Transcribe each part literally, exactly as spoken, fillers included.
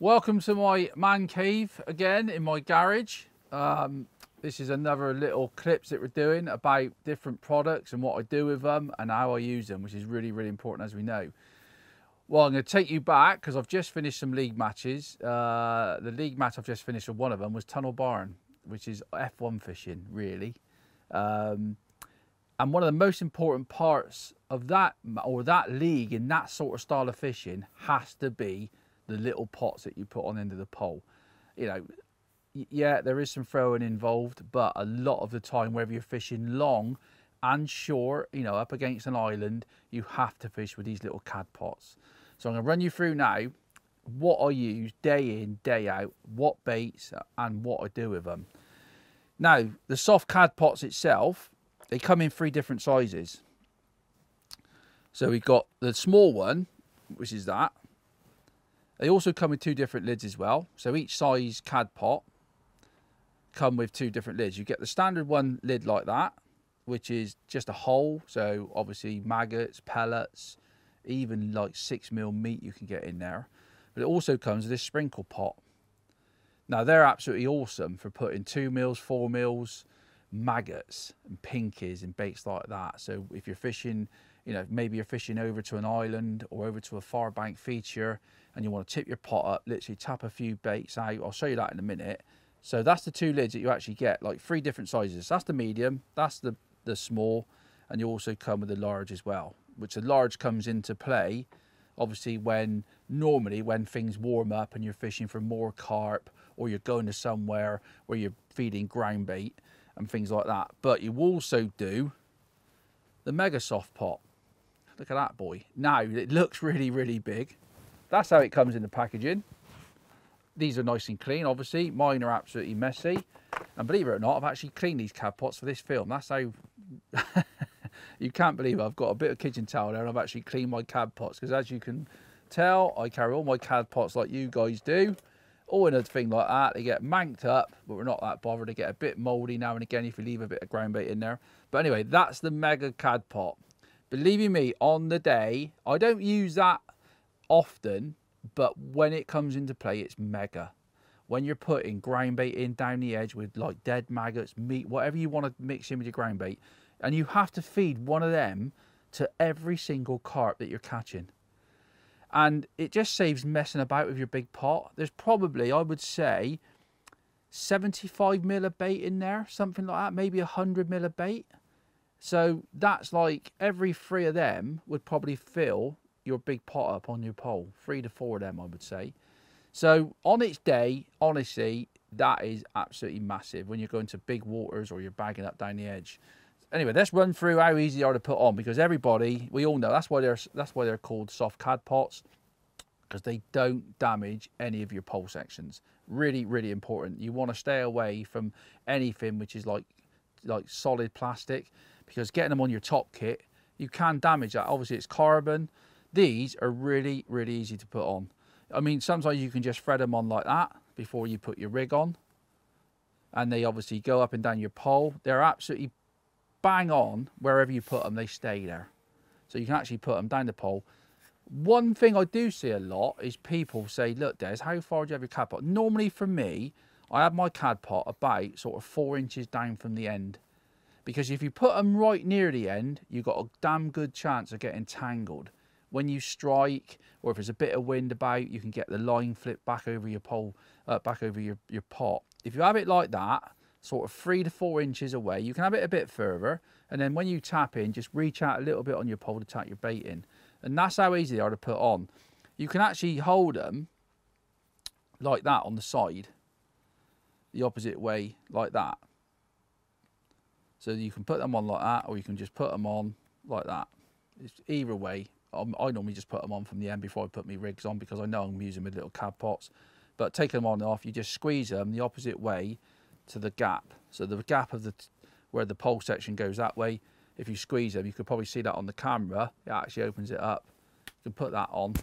Welcome to my man cave again in my garage. Um, this is another little clips that we're doing about different products and what I do with them and how I use them, which is really, really important, as we know. Well, I'm going to take you back because I've just finished some league matches. Uh, the league match I've just finished with one of them was Tunnel Barn, which is F one fishing, really. Um, and one of the most important parts of that, or that league in that sort of style of fishing, has to be the little pots that you put on the end of the pole. You know, yeah, there is some throwing involved, but a lot of the time, whether you're fishing long and short, you know, up against an island, you have to fish with these little cad pots. So I'm gonna run you through now what I use day in, day out, what baits and what I do with them. Now, the soft cad pots itself, they come in three different sizes. So we've got the small one, which is that. They also come with two different lids as well. So each size cad pot come with two different lids. You get the standard one lid like that, which is just a hole. So obviously maggots, pellets, even like six mil meat you can get in there. But it also comes with this sprinkle pot. Now they're absolutely awesome for putting two mils, four mils, maggots and pinkies and baits like that. So if you're fishing, you know, maybe you're fishing over to an island or over to a far bank feature and you want to tip your pot up, literally tap a few baits out. I'll show you that in a minute. So that's the two lids that you actually get, like three different sizes. That's the medium, that's the, the small, and you also come with the large as well, which the large comes into play, obviously, when normally when things warm up and you're fishing for more carp or you're going to somewhere where you're feeding ground bait and things like that. But you also do the mega soft pot. Look at that boy. Now, it looks really, really big. That's how it comes in the packaging. These are nice and clean, obviously. Mine are absolutely messy. And believe it or not, I've actually cleaned these cad pots for this film. That's how... You can't believe it. I've got a bit of kitchen towel there and I've actually cleaned my cad pots. Because as you can tell, I carry all my cad pots like you guys do. All in a thing like that. They get manked up, but we're not that bothered. They get a bit mouldy now and again if you leave a bit of ground bait in there. But anyway, that's the mega cad pot. Believe me, on the day, I don't use that often, but when it comes into play, it's mega. When you're putting ground bait in down the edge with like dead maggots, meat, whatever you want to mix in with your ground bait, and you have to feed one of them to every single carp that you're catching. And it just saves messing about with your big pot. There's probably, I would say, seventy-five mil of bait in there, something like that, maybe one hundred mil of bait. So that's like every three of them would probably fill your big pot up on your pole. Three to four of them, I would say. So on its day, honestly, that is absolutely massive when you're going to big waters or you're bagging up down the edge. Anyway, let's run through how easy they are to put on, because everybody, we all know, that's why they're, that's why they're called soft cad pots, because they don't damage any of your pole sections. Really, really important. You want to stay away from anything which is like, like solid plastic, because getting them on your top kit, you can damage that. Obviously, it's carbon. These are really, really easy to put on. I mean, sometimes you can just thread them on like that before you put your rig on. And they obviously go up and down your pole. They're absolutely bang on wherever you put them, they stay there. So you can actually put them down the pole. One thing I do see a lot is people say, look, Des, how far do you have your cad pot? Normally for me, I have my cad pot about sort of four inches down from the end. Because if you put them right near the end, you've got a damn good chance of getting tangled. When you strike, or if there's a bit of wind about, you can get the line flipped back over your pole, uh, back over your, your pot. If you have it like that, sort of three to four inches away, you can have it a bit further. And then when you tap in, just reach out a little bit on your pole to tap your bait in. And that's how easy they are to put on. You can actually hold them like that on the side, the opposite way, like that. So you can put them on like that, or you can just put them on like that. It's either way. I'm, I normally just put them on from the end before I put my rigs on, because I know I'm using my little cad pots. But taking them on and off, you just squeeze them the opposite way to the gap. So the gap of the where the pole section goes that way, if you squeeze them, you could probably see that on the camera. It actually opens it up. You can put that on,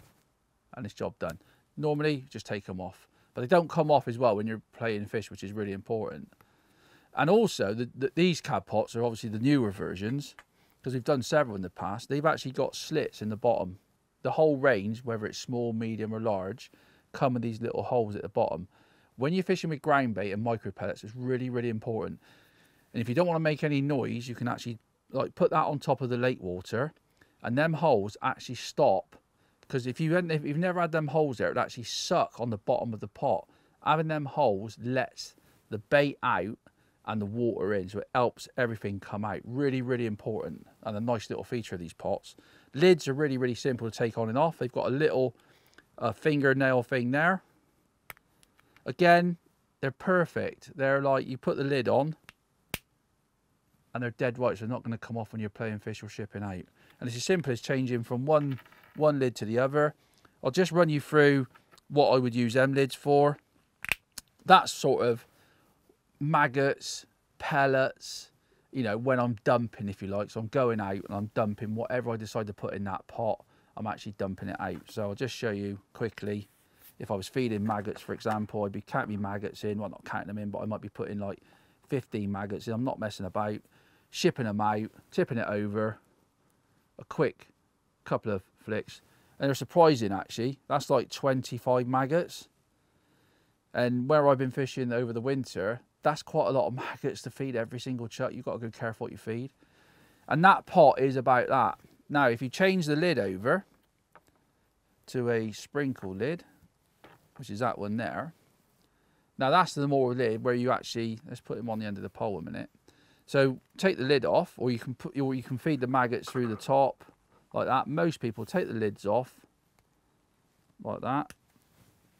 and it's job done. Normally, just take them off. But they don't come off as well when you're playing fish, which is really important. And also, the, the, these cad pots are obviously the newer versions, because we've done several in the past. They've actually got slits in the bottom. The whole range, whether it's small, medium or large, come with these little holes at the bottom. When you're fishing with ground bait and micro pellets, it's really, really important. And if you don't want to make any noise, you can actually like put that on top of the lake water, and them holes actually stop, because if, you if you've never had them holes there, it actually suck on the bottom of the pot. Having them holes lets the bait out and the water in, so it helps everything come out. Really, really important, and a nice little feature of these pots. Lids are really, really simple to take on and off. They've got a little uh, fingernail thing there. Again, they're perfect. They're like, you put the lid on and they're dead right, so they're not going to come off when you're playing fish or shipping out. And it's as simple as changing from one, one lid to the other. I'll just run you through what I would use them lids for. That's sort of maggots, pellets, you know, when I'm dumping, if you like. So I'm going out and I'm dumping whatever I decide to put in that pot, I'm actually dumping it out. So I'll just show you quickly. If I was feeding maggots, for example, I'd be counting maggots in. Well, not counting them in, but I might be putting like fifteen maggots in. I'm not messing about. Shipping them out, tipping it over, a quick couple of flicks. And they're surprising, actually. That's like twenty-five maggots. And where I've been fishing over the winter, that's quite a lot of maggots to feed every single chuck. You've got to be careful what you feed. And that pot is about that. Now, if you change the lid over to a sprinkle lid, which is that one there. Now that's the more lid where you actually, let's put him on the end of the pole a minute. So take the lid off, or you can put, or you can feed the maggots through the top like that. Most people take the lids off like that.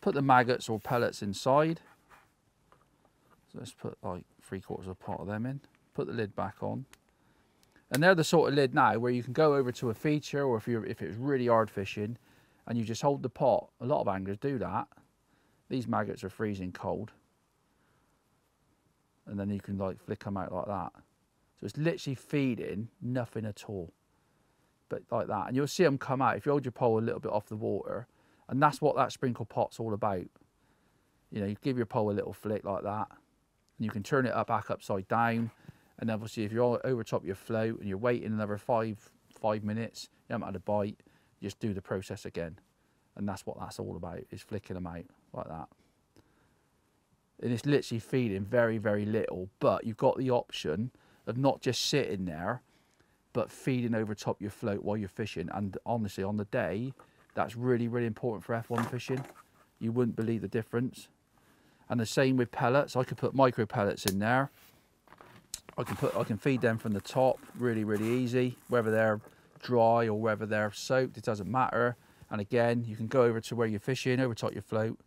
Put the maggots or pellets inside. So let's put like three quarters of a pot of them in. Put the lid back on. And they're the sort of lid now where you can go over to a feature, or if you're if it's really hard fishing and you just hold the pot. A lot of anglers do that. These maggots are freezing cold. And then you can like flick them out like that. So it's literally feeding nothing at all, but like that. And you'll see them come out if you hold your pole a little bit off the water. And that's what that sprinkle pot's all about. You know, you give your pole a little flick like that, and you can turn it up back upside down. And obviously if you're over top your float and you're waiting another five, five minutes, you haven't had a bite, you just do the process again. And that's what that's all about, is flicking them out like that. And it's literally feeding very, very little, but you've got the option of not just sitting there, but feeding over top your float while you're fishing. And honestly, on the day, that's really, really important for F one fishing. You wouldn't believe the difference. And the same with pellets. I could put micro pellets in there. I can put, I can feed them from the top, really, really easy. Whether they're dry or whether they're soaked, it doesn't matter. And again, you can go over to where you're fishing, over top your float,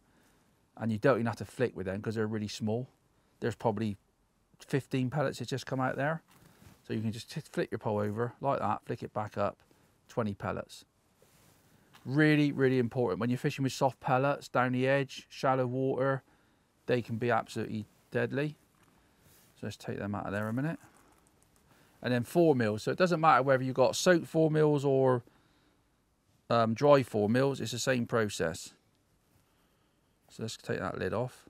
and you don't even have to flick with them because they're really small. There's probably fifteen pellets that just come out there. So you can just flick your pole over like that, flick it back up, twenty pellets. Really, really important. When you're fishing with soft pellets, down the edge, shallow water, they can be absolutely deadly. So let's take them out of there a minute. And then four mils. So it doesn't matter whether you've got soaked four mils or um, dry four mils. It's the same process. So let's take that lid off.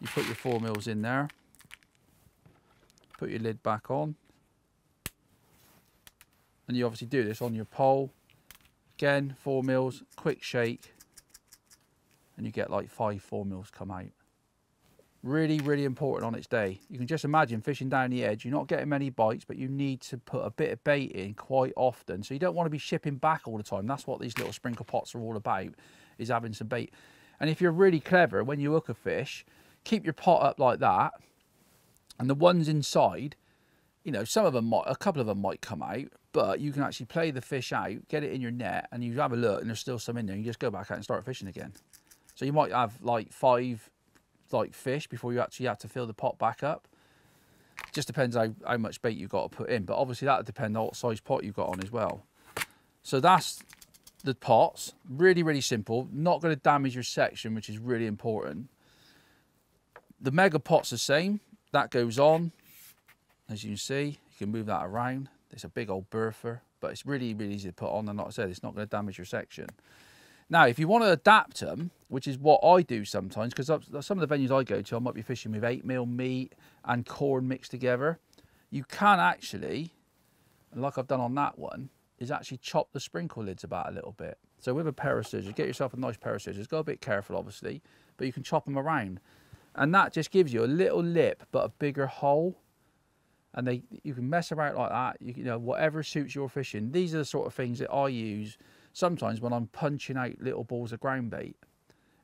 You put your four mils in there. Put your lid back on. And you obviously do this on your pole. Again, four mils, quick shake. And you get like five four mils come out. Really, really important on its day. You can just imagine fishing down the edge. You're not getting many bites, but you need to put a bit of bait in quite often. So you don't want to be shipping back all the time. That's what these little sprinkle pots are all about, is having some bait. And if you're really clever, when you hook a fish, keep your pot up like that. And the ones inside, you know, some of them might, a couple of them might come out, but you can actually play the fish out, get it in your net, and you have a look, and there's still some in there. You just go back out and start fishing again. So you might have like five like fish before you actually have to fill the pot back up. It just depends how, how much bait you've got to put in, but obviously that'll depend on what size pot you've got on as well. So that's the pots. Really, really simple. Not going to damage your section, which is really important. The mega pot's the same. That goes on, as you can see. You can move that around. It's a big old berther, but it's really, really easy to put on, and like I said, it's not going to damage your section. Now, if you want to adapt them, which is what I do sometimes, because some of the venues I go to, I might be fishing with eight mil meat and corn mixed together. You can actually, and like I've done on that one, is actually chop the sprinkle lids about a little bit. So with a pair of scissors, get yourself a nice pair of scissors. Go a bit careful, obviously, but you can chop them around. And that just gives you a little lip, but a bigger hole. And they, you can mess around like that, you, you know, whatever suits your fishing. These are the sort of things that I use sometimes when I'm punching out little balls of ground bait.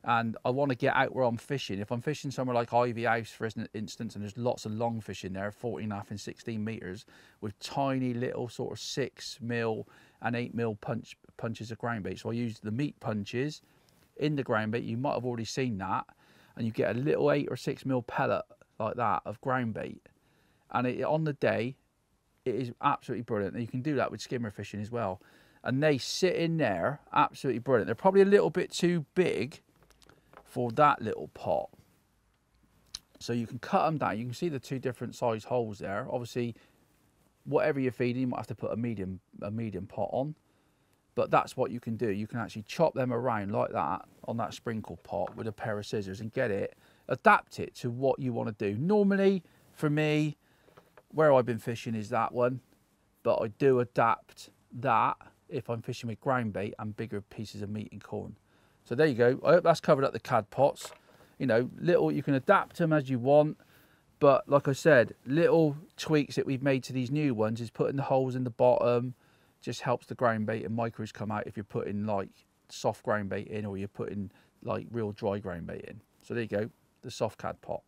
And I want to get out where I'm fishing. If I'm fishing somewhere like Ivy House, for instance, and there's lots of long fish in there, fourteen and a half and sixteen meters, with tiny little sort of six mil and eight mil punch, punches of ground bait. So I use the meat punches in the ground bait. You might have already seen that. And you get a little eight or six mil pellet like that of ground bait. And it, on the day, it is absolutely brilliant. And you can do that with skimmer fishing as well. And they sit in there, absolutely brilliant. They're probably a little bit too big for that little pot. So you can cut them down. You can see the two different size holes there. Obviously, whatever you're feeding, you might have to put a medium, a medium pot on. But that's what you can do. You can actually chop them around like that on that sprinkle pot with a pair of scissors and get it, adapt it to what you want to do. Normally, for me, where I've been fishing is that one, but I do adapt that if I'm fishing with ground bait and bigger pieces of meat and corn. So there you go. I hope that's covered up the cad pots. You know, little, you can adapt them as you want, but like I said, little tweaks that we've made to these new ones is putting the holes in the bottom. Just helps the ground bait and micros come out if you're putting like soft ground bait in, or you're putting like real dry ground bait in. So there you go, the soft cad pot.